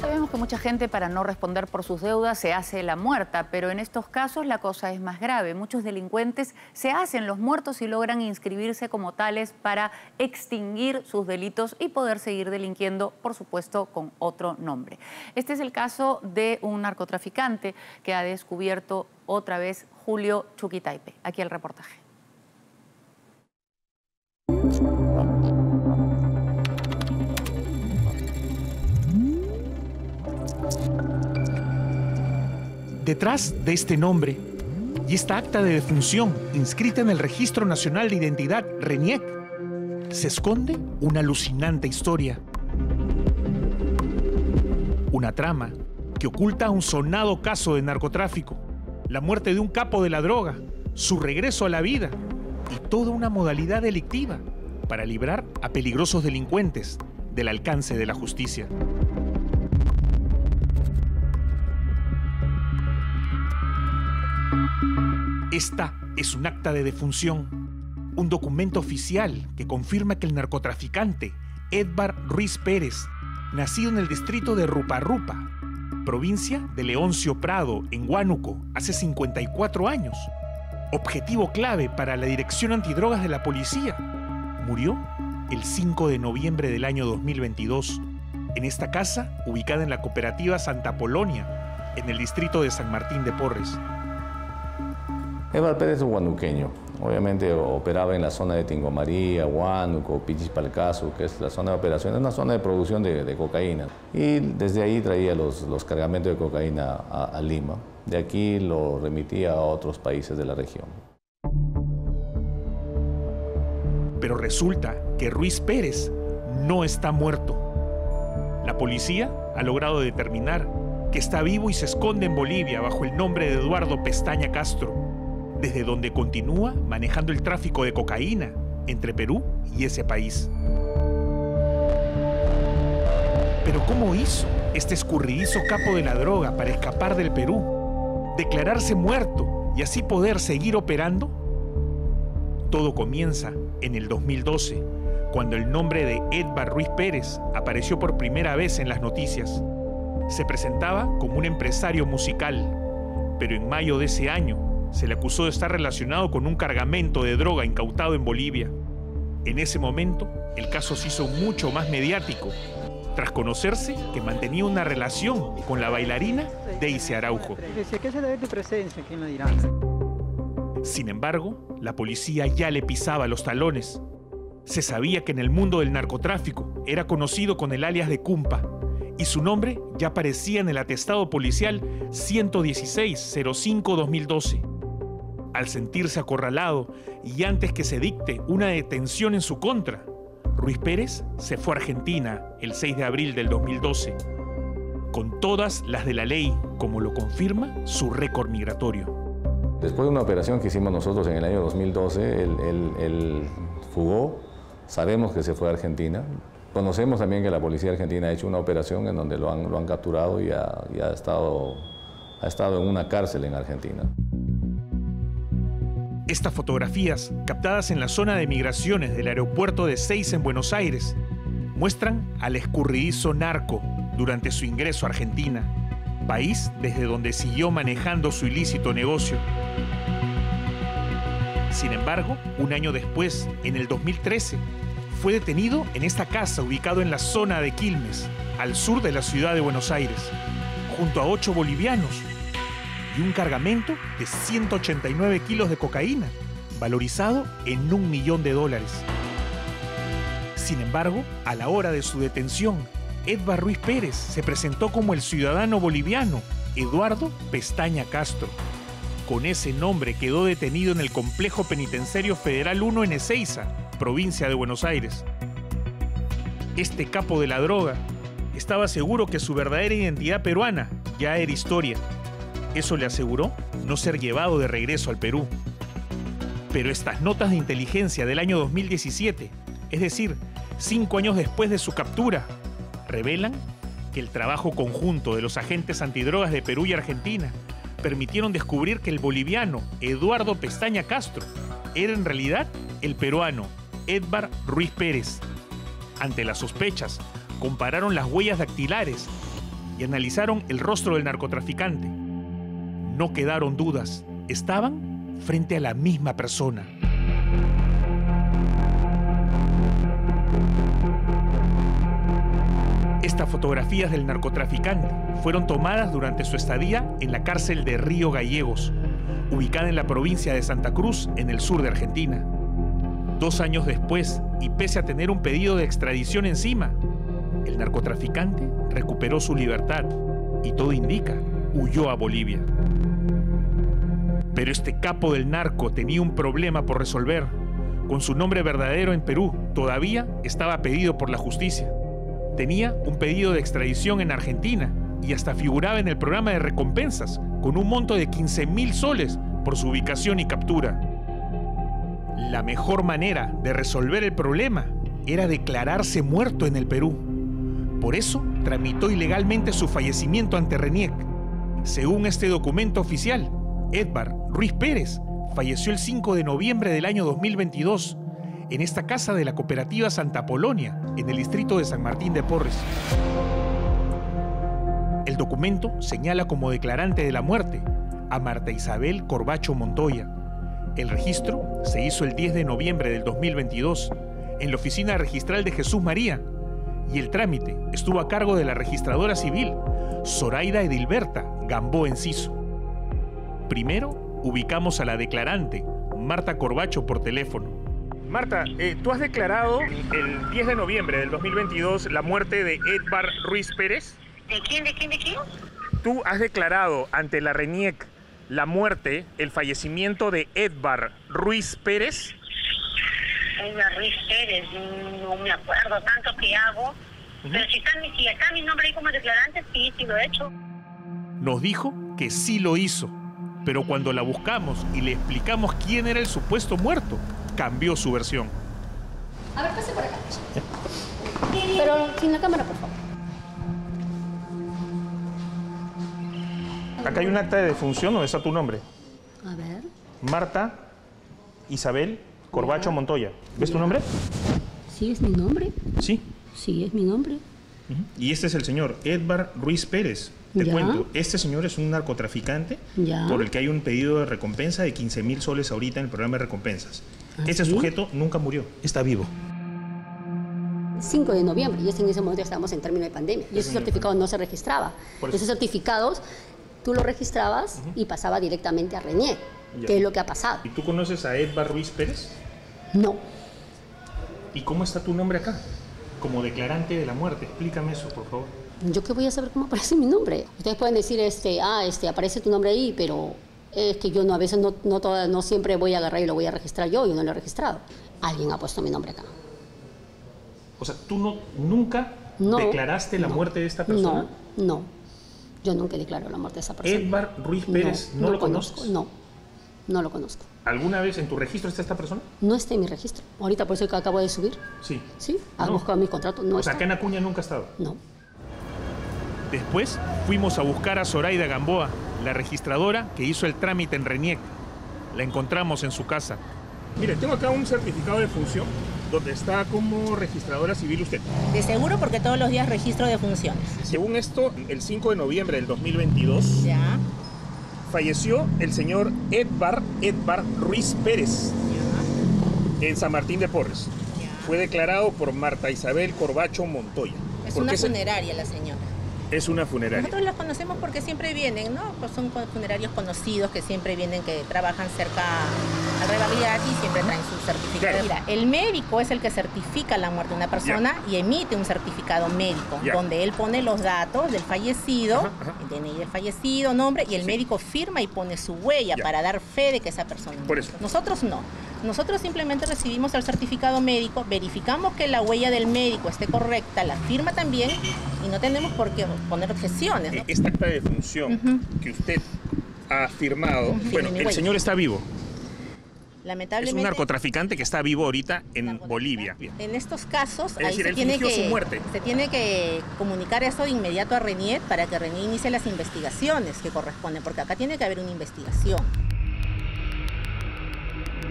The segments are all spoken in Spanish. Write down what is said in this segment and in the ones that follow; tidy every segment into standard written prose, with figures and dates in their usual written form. Sabemos que mucha gente, para no responder por sus deudas, se hace la muerta, pero en estos casos la cosa es más grave. Muchos delincuentes se hacen los muertos y logran inscribirse como tales para extinguir sus delitos y poder seguir delinquiendo, por supuesto, con otro nombre. Este es el caso de un narcotraficante que ha descubierto otra vez Julio Chuquitaipe. Aquí el reportaje. Detrás de este nombre y esta acta de defunción inscrita en el Registro Nacional de Identidad, RENIEC, se esconde una alucinante historia. Una trama que oculta un sonado caso de narcotráfico, la muerte de un capo de la droga, su regreso a la vida y toda una modalidad delictiva para librar a peligrosos delincuentes del alcance de la justicia. Esta es un acta de defunción, un documento oficial que confirma que el narcotraficante Edvar Ruiz Pérez, nacido en el distrito de Rupa Rupa, provincia de Leoncio Prado, en Huánuco, hace 54 años, objetivo clave para la Dirección Antidrogas de la Policía, murió el 5 de noviembre del año 2022 en esta casa ubicada en la cooperativa Santa Polonia, en el distrito de San Martín de Porres. Edvar Pérez es un huánuqueño, obviamente operaba en la zona de Tingomaría, Huánuco, Pichis-Palcazú, que es la zona de operación, es una zona de producción de cocaína. Y desde ahí traía los cargamentos de cocaína a Lima. De aquí lo remitía a otros países de la región. Pero resulta que Ruiz Pérez no está muerto. La policía ha logrado determinar que está vivo y se esconde en Bolivia bajo el nombre de Eduardo Pestaña Castro, desde donde continúa manejando el tráfico de cocaína entre Perú y ese país. Pero ¿cómo hizo este escurridizo capo de la droga para escapar del Perú, declararse muerto y así poder seguir operando? Todo comienza en el 2012, cuando el nombre de Edvar Ruiz Pérez apareció por primera vez en las noticias. Se presentaba como un empresario musical, pero en mayo de ese año se le acusó de estar relacionado con un cargamento de droga incautado en Bolivia. En ese momento, el caso se hizo mucho más mediático, tras conocerse que mantenía una relación con la bailarina Deicy Araujo. Sin embargo, la policía ya le pisaba los talones. Se sabía que en el mundo del narcotráfico era conocido con el alias de Cumpa, y su nombre ya aparecía en el atestado policial 116-05-2012. Al sentirse acorralado y antes que se dicte una detención en su contra, Ruiz Pérez se fue a Argentina el 6 de abril del 2012, con todas las de la ley, como lo confirma su récord migratorio. Después de una operación que hicimos nosotros en el año 2012, él fugó, sabemos que se fue a Argentina. Conocemos también que la policía argentina ha hecho una operación en donde lo han capturado y ha estado en una cárcel en Argentina. Estas fotografías, captadas en la zona de migraciones del aeropuerto de Ezeiza en Buenos Aires, muestran al escurridizo narco durante su ingreso a Argentina, país desde donde siguió manejando su ilícito negocio. Sin embargo, un año después, en el 2013, fue detenido en esta casa ubicado en la zona de Quilmes, al sur de la ciudad de Buenos Aires, junto a 8 bolivianos, y un cargamento de 189 kilos de cocaína, valorizado en $1 millón. Sin embargo, a la hora de su detención, Edvar Ruiz Pérez se presentó como el ciudadano boliviano Eduardo Pestaña Castro. Con ese nombre quedó detenido en el Complejo Penitenciario Federal 1 en Ezeiza, provincia de Buenos Aires. Este capo de la droga estaba seguro que su verdadera identidad peruana ya era historia. Eso le aseguró no ser llevado de regreso al Perú. Pero estas notas de inteligencia del año 2017, es decir, 5 años después de su captura, revelan que el trabajo conjunto de los agentes antidrogas de Perú y Argentina permitieron descubrir que el boliviano Eduardo Pestaña Castro era en realidad el peruano Edvar Ruiz Pérez. Ante las sospechas, compararon las huellas dactilares y analizaron el rostro del narcotraficante. No quedaron dudas, estaban frente a la misma persona. Estas fotografías del narcotraficante fueron tomadas durante su estadía en la cárcel de Río Gallegos, ubicada en la provincia de Santa Cruz, en el sur de Argentina. 2 años después, y pese a tener un pedido de extradición encima, el narcotraficante recuperó su libertad y todo indica, huyó a Bolivia. Pero este capo del narco tenía un problema por resolver. Con su nombre verdadero en Perú, todavía estaba pedido por la justicia. Tenía un pedido de extradición en Argentina y hasta figuraba en el programa de recompensas con un monto de 15.000 soles por su ubicación y captura. La mejor manera de resolver el problema era declararse muerto en el Perú. Por eso tramitó ilegalmente su fallecimiento ante RENIEC. Según este documento oficial, Edvar Ruiz Pérez falleció el 5 de noviembre del año 2022 en esta casa de la cooperativa Santa Polonia, en el distrito de San Martín de Porres. El documento señala como declarante de la muerte a Marta Isabel Corbacho Montoya. El registro se hizo el 10 de noviembre del 2022 en la oficina registral de Jesús María y el trámite estuvo a cargo de la registradora civil, Zoraida Edilberta Gamboa Enciso. Primero, ubicamos a la declarante, Marta Corbacho, por teléfono. Marta, tú has declarado el 10 de noviembre del 2022 la muerte de Edvar Ruiz Pérez. ¿De quién? Tú has declarado ante la RENIEC la muerte, el fallecimiento de Edvar Ruiz Pérez. Edvar Ruiz Pérez, no me acuerdo tanto que hago. Pero si acá mi nombre hay como declarante, sí lo he hecho. Nos dijo que sí lo hizo, pero cuando la buscamos y le explicamos quién era el supuesto muerto, cambió su versión. A ver, pase por acá. Pero sin la cámara, por favor. Acá hay un acta de defunción donde está tu nombre. A ver. Marta Isabel Corbacho Montoya. ¿Ves tu nombre? Sí, es mi nombre. ¿Sí? Sí, es mi nombre. Y este es el señor Edvar Ruiz Pérez. Te cuento, este señor es un narcotraficante por el que hay un pedido de recompensa de 15.000 soles ahorita en el programa de recompensas. Ese sujeto nunca murió, está vivo. 5 de noviembre, y en ese momento estábamos en término de pandemia. Y ese certificado no se registraba. Esos certificados tú los registrabas y pasaba directamente a RENIEC, que es lo que ha pasado. ¿Y tú conoces a Edvar Ruiz Pérez? No. ¿Y cómo está tu nombre acá? Como declarante de la muerte, explícame eso, por favor. ¿Yo qué voy a saber cómo aparece mi nombre? Ustedes pueden decir, aparece tu nombre ahí, pero es que yo no siempre voy a agarrar y lo voy a registrar yo, yo no lo he registrado. Alguien ha puesto mi nombre acá. O sea, ¿tú nunca declaraste la muerte de esta persona? No, yo nunca declaro la muerte de esa persona. Edvar Ruiz Pérez, ¿no lo conozco? No, no lo conozco. ¿Alguna vez en tu registro está esta persona? No está en mi registro. Ahorita por eso que acabo de subir. Sí. Sí, has buscado mis contratos. No, o sea, acá en Acuña nunca ha estado. No. Después fuimos a buscar a Zoraida Gamboa, la registradora que hizo el trámite en RENIEC. La encontramos en su casa. Mire, tengo acá un certificado de función donde está como registradora civil usted. De seguro, porque todos los días registro de funciones. Según esto, el 5 de noviembre del 2022 falleció el señor Edvar Ruiz Pérez en San Martín de Porres. Fue declarado por Marta Isabel Corbacho Montoya. Es una funeraria la señora. Es una funeraria. Nosotros las conocemos porque siempre vienen, ¿no? Pues son funerarios conocidos que siempre vienen, que trabajan cerca al Revalidad y siempre traen su certificado. Mira, el médico es el que certifica la muerte de una persona y emite un certificado médico, donde él pone los datos del fallecido, el DNI del fallecido, nombre, y el médico firma y pone su huella para dar fe de que esa persona murió. Nosotros no. Nosotros simplemente recibimos el certificado médico, verificamos que la huella del médico esté correcta, la firma también, y no tenemos por qué poner objeciones, ¿no? Esta acta de función que usted ha firmado, bueno, el señor está vivo. Lamentablemente, es un narcotraficante que está vivo ahorita en Bolivia. En estos casos, ahí se tiene que comunicar eso de inmediato a RENIEC para que RENIEC inicie las investigaciones que corresponden, porque acá tiene que haber una investigación.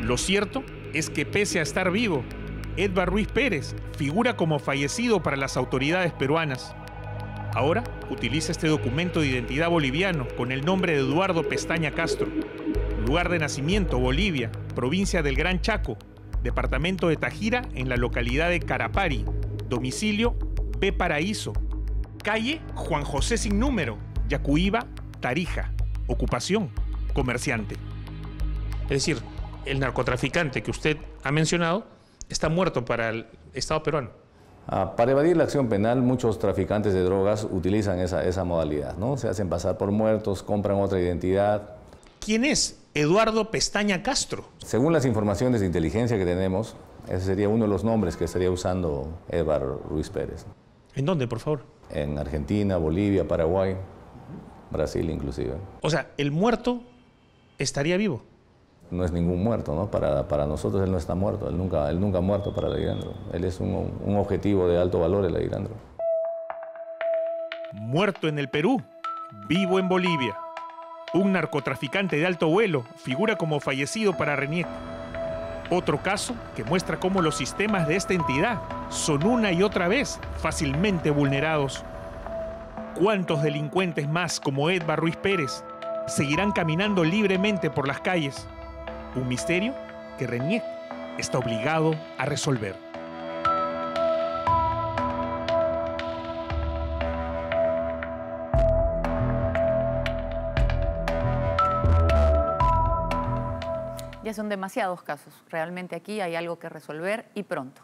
Lo cierto es que pese a estar vivo, Edvar Ruiz Pérez figura como fallecido para las autoridades peruanas. Ahora utiliza este documento de identidad boliviano con el nombre de Eduardo Pestaña Castro. Lugar de nacimiento, Bolivia, provincia del Gran Chaco, departamento de Tarija, en la localidad de Carapari. Domicilio, B. Paraíso. Calle, Juan José sin número, Yacuiba, Tarija. Ocupación, comerciante. Es decir, el narcotraficante que usted ha mencionado está muerto para el Estado peruano. Para evadir la acción penal, muchos traficantes de drogas utilizan esa modalidad, ¿no? Se hacen pasar por muertos, compran otra identidad. ¿Quién es Eduardo Pestaña Castro? Según las informaciones de inteligencia que tenemos, ese sería uno de los nombres que estaría usando Edvar Ruiz Pérez. ¿En dónde, por favor? En Argentina, Bolivia, Paraguay, Brasil inclusive. O sea, ¿el muerto estaría vivo? No es ningún muerto, ¿no? Para nosotros él no está muerto, él nunca ha muerto para el Aguilandro. Él es un objetivo de alto valor, el Aguilandro. Muerto en el Perú, vivo en Bolivia. Un narcotraficante de alto vuelo figura como fallecido para RENIEC. Otro caso que muestra cómo los sistemas de esta entidad son una y otra vez fácilmente vulnerados. ¿Cuántos delincuentes más como Edvar Ruiz Pérez seguirán caminando libremente por las calles? Un misterio que RENIEC está obligado a resolver. Ya son demasiados casos. Realmente aquí hay algo que resolver y pronto.